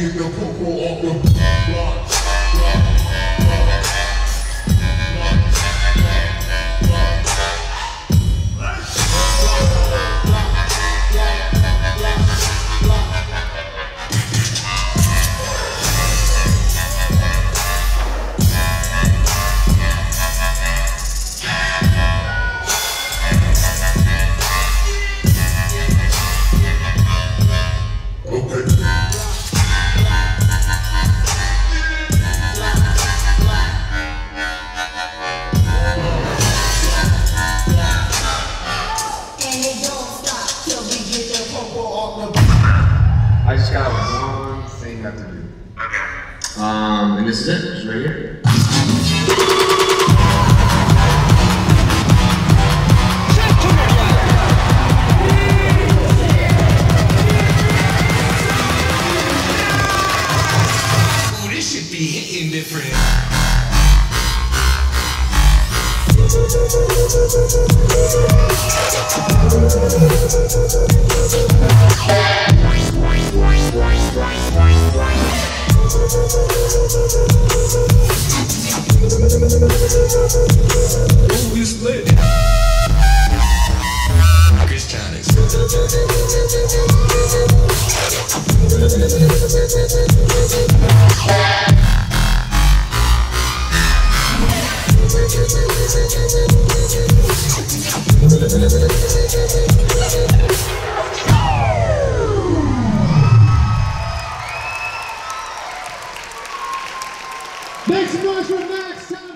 get the cocoa off the block. I just got one thing left to do. Okay. And this is it. It's right here. Ooh, this should be hitting different. Ooh, you split. Make some noise for Max Thompson.